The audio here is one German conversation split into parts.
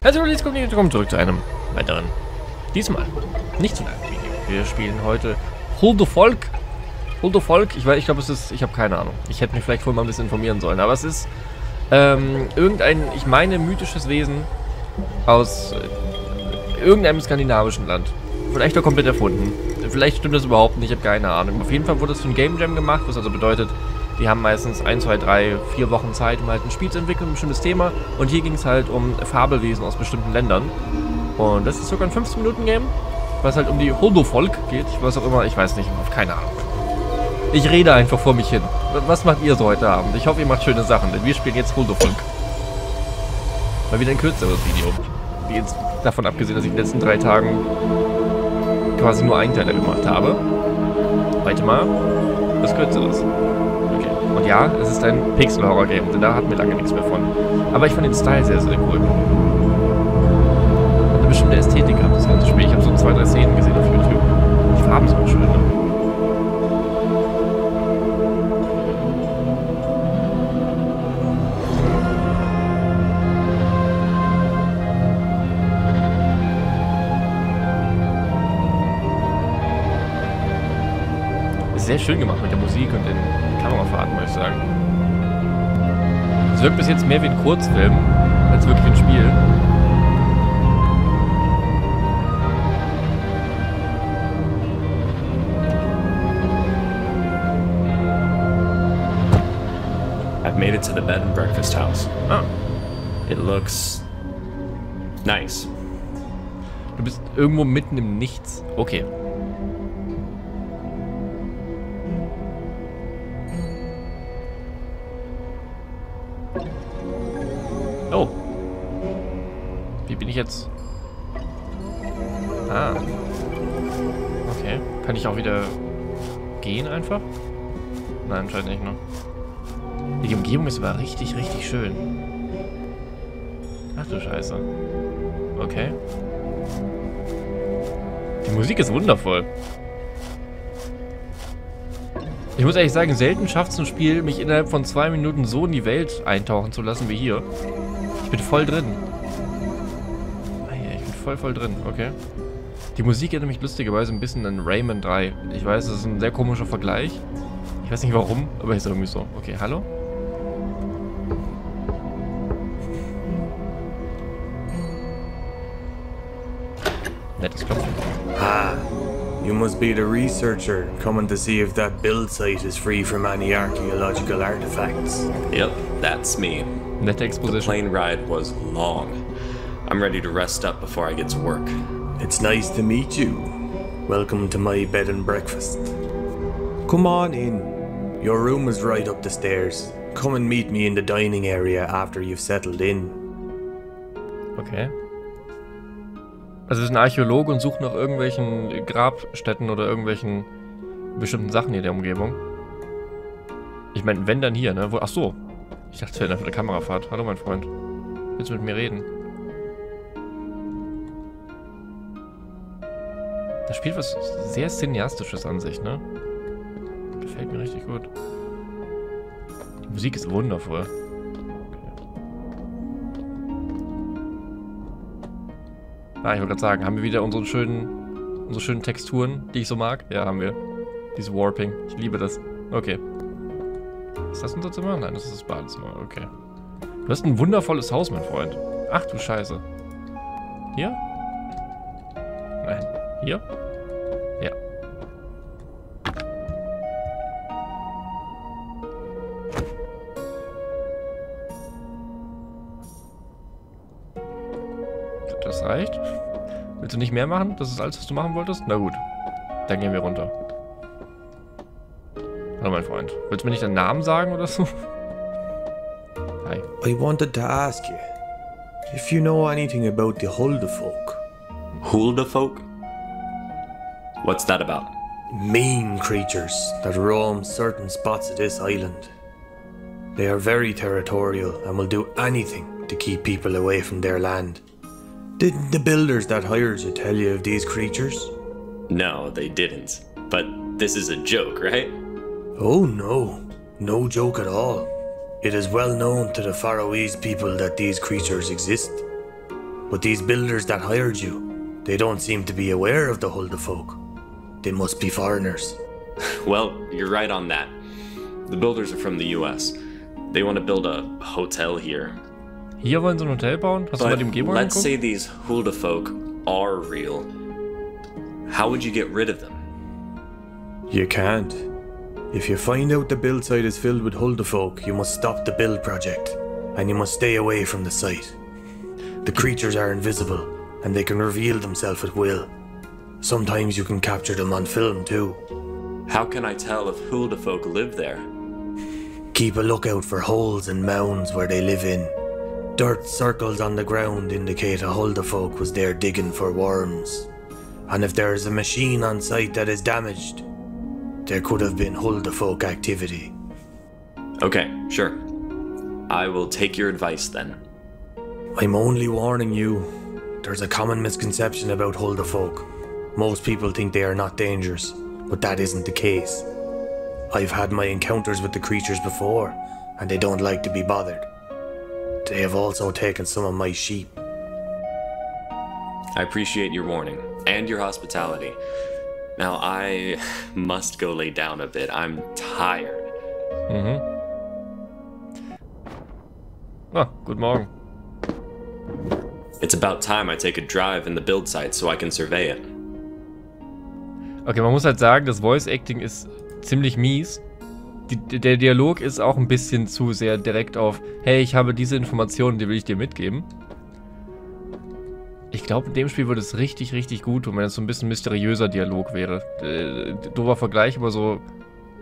Herzlich willkommen zurück zu einem weiteren, diesmal nicht so langen Video. Wir spielen heute Huldufólk. Huldufólk, ich glaube es ist, ich habe keine Ahnung. Ich hätte mich vielleicht vorher mal ein bisschen informieren sollen, aber es ist irgendein, ich meine mythisches Wesen aus irgendeinem skandinavischen Land. Vielleicht doch komplett erfunden. Vielleicht stimmt das überhaupt nicht, ich habe keine Ahnung. Auf jeden Fall wurde es von Game Jam gemacht, was also bedeutet, die haben meistens 1, 2, 3, 4 Wochen Zeit, um halt ein Spiel zu entwickeln, ein bestimmtes Thema. Und hier ging es halt um Fabelwesen aus bestimmten Ländern. Und das ist sogar ein 15-Minuten-Game, was halt um die Huldufólk geht. Was auch immer, ich weiß nicht, keine Ahnung. Ich rede einfach vor mich hin. Was macht ihr so heute Abend? Ich hoffe, ihr macht schöne Sachen, denn wir spielen jetzt Huldufólk. Mal wieder ein kürzeres Video. Jetzt davon abgesehen, dass ich in den letzten 3 Tagen quasi nur Einteiler gemacht habe. Heute mal was Kürzeres. Und ja, es ist ein Pixel-Horror-Game, denn da hatten wir lange nichts mehr von. Aber ich fand den Style sehr, sehr cool. Hat eine bestimmte Ästhetik gehabt, das ganze Spiel. Ich habe so 2, 3 Szenen gesehen auf YouTube. Die Farben sind schön. Ist sehr schön gemacht mit der Musik und den Kamerafahrten, muss ich sagen. Es wirkt bis jetzt mehr wie ein Kurzfilm als wirklich ein Spiel. I've made it to the bed and breakfast house. Ah. It looks nice. Du bist irgendwo mitten im Nichts. Okay. Oh. Wie bin ich jetzt? Ah. Okay. Kann ich auch wieder gehen einfach? Nein, anscheinend nicht, ne? Die Umgebung ist aber richtig, richtig schön. Ach du Scheiße. Okay. Die Musik ist wundervoll. Ich muss ehrlich sagen, selten schafft es ein Spiel, mich innerhalb von 2 Minuten so in die Welt eintauchen zu lassen wie hier. Ich bin voll drin. Ah ja, ich bin voll drin, okay. Die Musik erinnert mich lustigerweise ein bisschen an Rayman 3. Ich weiß, das ist ein sehr komischer Vergleich. Ich weiß nicht warum, aber ist irgendwie so. Okay, hallo? Nettes Klopfen. Ah, you must be the researcher coming to see if that build site is free from any archaeological artifacts. Yep, that's me. The plane ride was long. I'm ready to rest up before I get to work. It's nice to meet you. Welcome to my bed and breakfast. Come on in. Your room is right up the stairs. Come and meet me in the dining area after you've settled in. Okay. Also wir sind Archäologe und suchen nach irgendwelchen Grabstätten oder irgendwelchen bestimmten Sachen hier in der Umgebung. Ich meine, wenn dann hier, ne? Wo, ach so. Ich dachte, es wäre einfach eine Kamerafahrt. Hallo, mein Freund. Willst du mit mir reden? Das spielt was sehr Cineastisches an sich, ne? Gefällt mir richtig gut. Die Musik ist wundervoll. Ah, ich wollte gerade sagen, haben wir wieder unsere schönen Texturen, die ich so mag? Ja, haben wir. Dieses Warping. Ich liebe das. Okay. Ist das unser Zimmer? Nein, das ist das Badezimmer. Okay. Du hast ein wundervolles Haus, mein Freund. Ach du Scheiße. Hier? Nein. Hier? Ja. Das reicht. Willst du nicht mehr machen? Das ist alles, was du machen wolltest? Na gut. Dann gehen wir runter. Hallo, mein Freund. Willst du mir nicht deinen Namen sagen oder so? Hi. I wanted to ask you if you know anything about the Huldufólk. Huldufólk? What's that about? Mean creatures that roam certain spots of this island. They are very territorial and will do anything to keep people away from their land. Didn't the builders that hired you tell you of these creatures? No, they didn't. But this is a joke, right? Oh no, no joke at all. It is well known to the Faroese people that these creatures exist. But these builders that hired you, they don't seem to be aware of the Huldufólk. They must be foreigners. Well, you're right on that. The builders are from the US. They want to build a hotel here. Hier wollen sie ein Hotel bauen? Hast du bei dem Game Boy geguckt? Let's say these Huldufólk are real. How would you get rid of them? You can't. If you find out the build site is filled with Huldufólk, you must stop the build project. And you must stay away from the site. The creatures are invisible, and they can reveal themselves at will. Sometimes you can capture them on film too. How can I tell if Huldufólk live there? Keep a lookout for holes and mounds where they live in. Dirt circles on the ground indicate a Huldufólk was there digging for worms. And if there is a machine on site that is damaged, there could have been Huldufólk activity. Okay, sure. I will take your advice then. I'm only warning you. There's a common misconception about Huldufólk. Most people think they are not dangerous, but that isn't the case. I've had my encounters with the creatures before, and they don't like to be bothered. They have also taken some of my sheep. I appreciate your warning and your hospitality. Now I must go lay down a bit. I'm tired. Mhm. Ah, guten Morgen. It's about time I take a drive in the build site so I can survey it. Okay, man muss halt sagen, das Voice Acting ist ziemlich mies. Der Dialog ist auch ein bisschen zu sehr direkt auf, hey, ich habe diese Informationen, die will ich dir mitgeben. Ich glaube, in dem Spiel würde es richtig, richtig gut tun, wenn es so ein bisschen mysteriöser Dialog wäre. Doofer Vergleich, aber so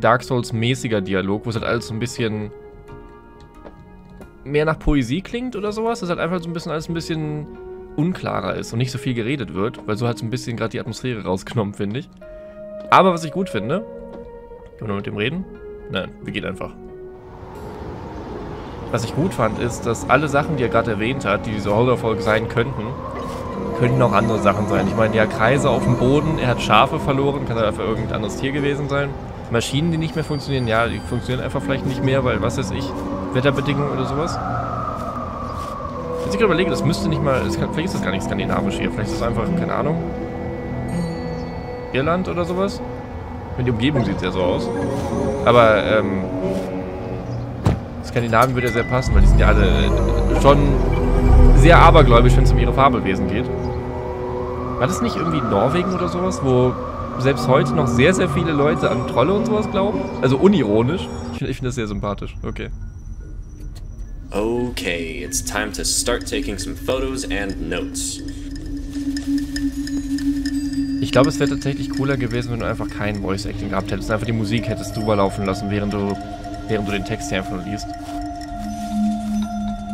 Dark Souls-mäßiger Dialog, wo es halt alles so ein bisschen mehr nach Poesie klingt oder sowas. Das halt einfach so ein bisschen alles ein bisschen unklarer ist und nicht so viel geredet wird, weil so halt so ein bisschen gerade die Atmosphäre rausgenommen, finde ich. Aber was ich gut finde, können wir mit dem reden? Nein, wir gehen einfach. Was ich gut fand, ist, dass alle Sachen, die er gerade erwähnt hat, die so Huldufólk sein könnten, könnten auch andere Sachen sein. Ich meine, er hat Kreise auf dem Boden, er hat Schafe verloren, kann einfach irgendein anderes Tier gewesen sein. Maschinen, die nicht mehr funktionieren, ja, die funktionieren einfach vielleicht nicht mehr, weil, was weiß ich, Wetterbedingungen oder sowas. Wenn ich gerade überlege, das müsste nicht mal, vielleicht ist das gar nicht skandinavisch hier, vielleicht ist es einfach, keine Ahnung, Irland oder sowas. Die Umgebung sieht ja so aus. Aber, Skandinavien würde ja sehr passen, weil die sind ja alle schon sehr abergläubisch, wenn es um ihre Fabelwesen geht. War das nicht irgendwie Norwegen oder sowas, wo selbst heute noch sehr, sehr viele Leute an Trolle und sowas glauben? Also unironisch. Ich finde das sehr sympathisch. Okay. Okay, it's time to start taking some photos and notes. Ich glaube, es wäre tatsächlich cooler gewesen, wenn du einfach kein Voice-Acting gehabt hättest. Einfach die Musik hättest drüber laufen lassen, während du den Text hier einfach nur liest.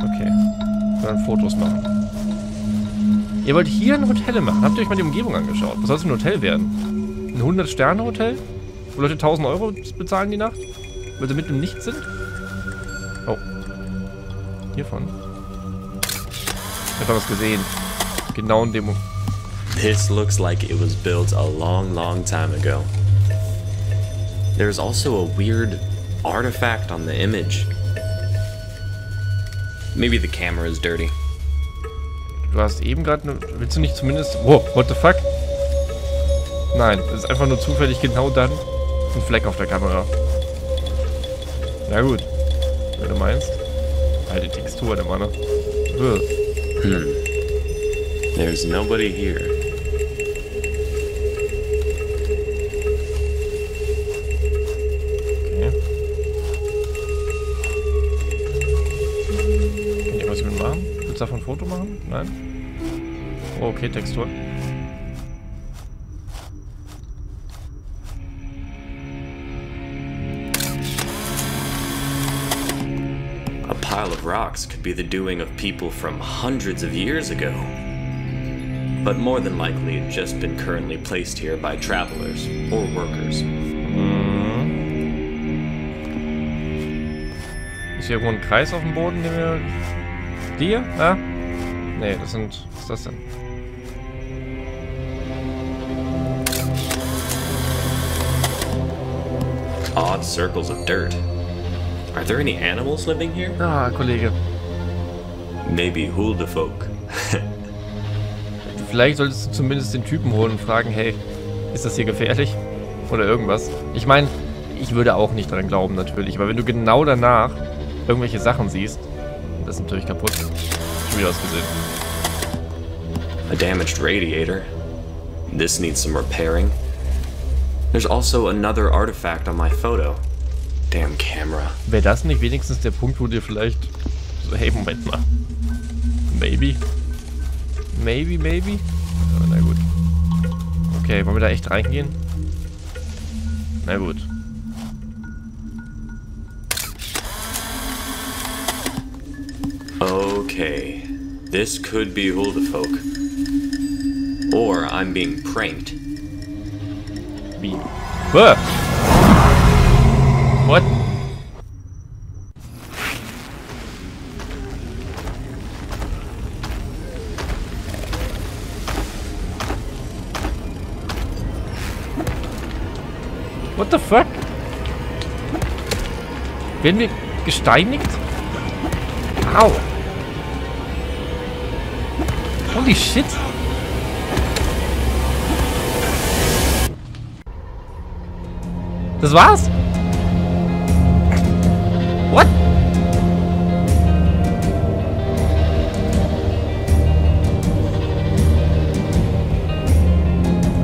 Okay. Dann Fotos machen. Ihr wollt hier ein Hotel machen. Habt ihr euch mal die Umgebung angeschaut? Was soll es für ein Hotel werden? Ein 100-Sterne-Hotel? Wo Leute 1.000 € bezahlen die Nacht? Weil sie mitten im Nichts sind? Oh. Hiervon. Ich hab da was gesehen. Genau in dem... This looks like it was built a long, long time ago. There's also a weird artifact on the image. Maybe the camera is dirty. Du hast eben gerade ne, willst du nicht zumindest... Whoa, what the fuck? Nein, das ist einfach nur zufällig genau dann ein Fleck auf der Kamera. Na gut. Wenn du meinst. Alte Textur, der Mann. There's nobody here. Willst du davon ein Foto machen? Nein? Oh, okay, Textur. A pile of rocks could be the doing of people from hundreds of years ago. But more than likely it's just been currently placed here by travelers or workers. Mhm. Ist hier irgendwo ein Kreis auf dem Boden, den wir... Die? Ah? Nee, das sind... Was ist das denn? Odd circles of dirt. Are there any animals living here? Ah, Kollege. Maybe Huldufólk. Vielleicht solltest du zumindest den Typen holen und fragen, hey, ist das hier gefährlich? Oder irgendwas. Ich meine, ich würde auch nicht dran glauben natürlich, aber wenn du genau danach irgendwelche Sachen siehst, das ist natürlich kaputt. Schon wieder ausgesehen. A damaged radiator. This needs some repairing. There's also another artifact on my photo. Damn camera. Wäre das nicht wenigstens der Punkt, wo dir vielleicht so, hey, Moment mal. Maybe? Maybe, maybe? Aber na gut. Okay, wollen wir da echt reingehen? Na gut. Okay. This could be Huldufólk. Or I'm being pranked. Beam. What? What the fuck? Werden wir gesteinigt? Au! Holy shit! Das war's? What?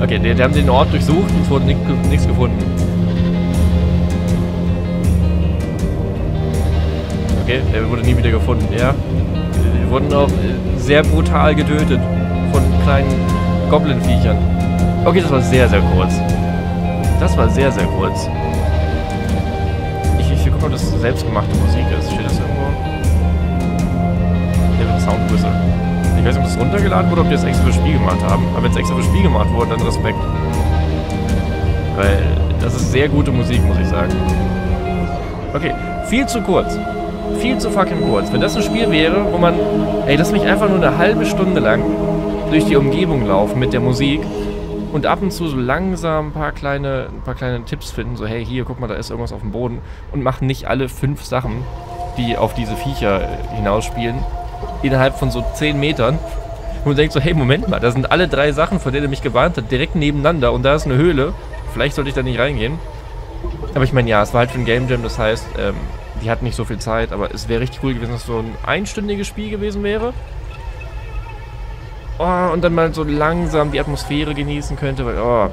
Okay, die haben den Ort durchsucht und es wurde nichts gefunden. Okay, der wurde nie wieder gefunden, ja. Die wurden auch sehr brutal getötet von kleinen Goblin-Viechern. Okay, das war sehr, sehr kurz. Das war sehr, sehr kurz. Ich gucke mal, ob das selbstgemachte Musik ist. Steht das irgendwo? Hier wird Soundwhistle. Ich weiß nicht, ob das runtergeladen wurde, ob die das extra fürs Spiel gemacht haben. Aber wenn es extra fürs Spiel gemacht wurde, dann Respekt. Weil das ist sehr gute Musik, muss ich sagen. Okay, viel zu kurz. Viel zu fucking kurz. Wenn das ein Spiel wäre, wo man... Ey, lass mich einfach nur eine halbe Stunde lang durch die Umgebung laufen mit der Musik. Und ab und zu so langsam ein paar kleine Tipps finden, so hey, hier, guck mal, da ist irgendwas auf dem Boden. Und machen nicht alle 5 Sachen, die auf diese Viecher hinausspielen, innerhalb von so 10 Metern. Und man denkt so, hey, Moment mal, da sind alle 3 Sachen, von denen er mich gewarnt hat, direkt nebeneinander. Und da ist eine Höhle, vielleicht sollte ich da nicht reingehen. Aber ich meine, ja, es war halt für ein Game Jam, das heißt, die hatten nicht so viel Zeit. Aber es wäre richtig cool gewesen, dass so ein einstündiges Spiel gewesen wäre. Oh, und dann mal so langsam die Atmosphäre genießen könnte, weil, oh.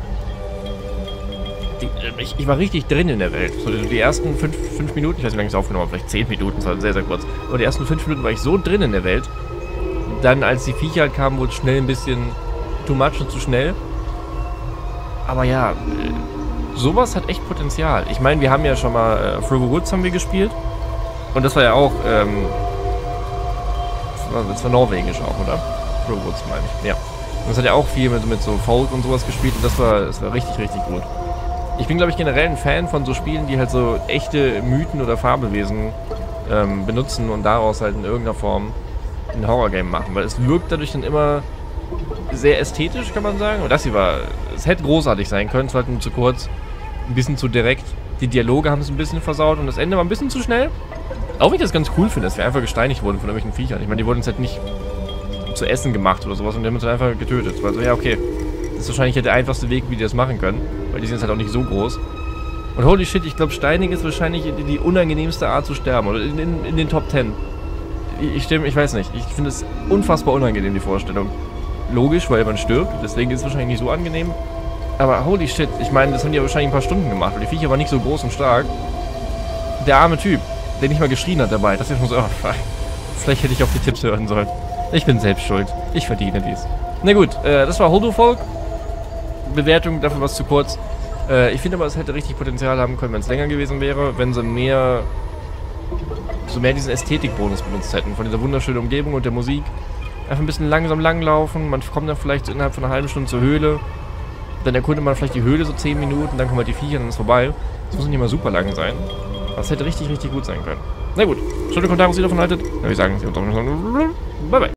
Ich war richtig drin in der Welt. So die ersten 5 Minuten, ich weiß nicht, wie lange ich es aufgenommen habe, vielleicht 10 Minuten, das war sehr, sehr kurz. Aber die ersten 5 Minuten war ich so drin in der Welt. Dann, als die Viecher halt kamen, wurde es schnell ein bisschen too much und zu schnell. Aber ja, sowas hat echt Potenzial. Ich meine, wir haben ja schon mal Through the Woods haben wir gespielt. Und das war ja auch, das war norwegisch auch, oder? Robots, meine ich. Ja. Und das hat ja auch viel mit so Folk und sowas gespielt und das war richtig, richtig gut. Ich bin, glaube ich, generell ein Fan von so Spielen, die halt so echte Mythen oder Fabelwesen benutzen und daraus halt in irgendeiner Form ein Horrorgame machen, weil es wirkt dadurch dann immer sehr ästhetisch, kann man sagen. Und das hier war, es hätte großartig sein können, es war halt nur zu kurz, ein bisschen zu direkt. Die Dialoge haben es ein bisschen versaut und das Ende war ein bisschen zu schnell. Auch wenn ich das ganz cool finde, dass wir einfach gesteinigt wurden von irgendwelchen Viechern. Ich meine, die wurden uns halt nicht zu essen gemacht oder sowas und die haben uns dann einfach getötet. Also ja, okay. Das ist wahrscheinlich halt der einfachste Weg, wie die das machen können, weil die sind jetzt halt auch nicht so groß. Und holy shit, ich glaube, steinig ist wahrscheinlich die unangenehmste Art zu sterben oder in den Top 10. Ich weiß nicht. Ich finde es unfassbar unangenehm, die Vorstellung. Logisch, weil man stirbt, deswegen ist es wahrscheinlich nicht so angenehm. Aber holy shit, ich meine, das haben die ja wahrscheinlich ein paar Stunden gemacht, weil die Viecher waren nicht so groß und stark. Der arme Typ, der nicht mal geschrien hat dabei, das ist schon so, oh, vielleicht hätte ich auf die Tipps hören sollen. Ich bin selbst schuld. Ich verdiene dies. Na gut, das war Huldufólk. Bewertung, dafür war es zu kurz. Ich finde aber, es hätte richtig Potenzial haben können, wenn es länger gewesen wäre, wenn sie mehr diesen Ästhetikbonus benutzt hätten, von dieser wunderschönen Umgebung und der Musik. Einfach ein bisschen langsam langlaufen, man kommt dann vielleicht innerhalb von einer halben Stunde zur Höhle, dann erkundet man vielleicht die Höhle so 10 Minuten, dann kommen halt die Viecher und dann ist vorbei. Das muss nicht mal super lang sein. Das hätte richtig, richtig gut sein können. Na gut, schöne Kommentare, was ihr davon haltet. Na, wir sagen, bye bye.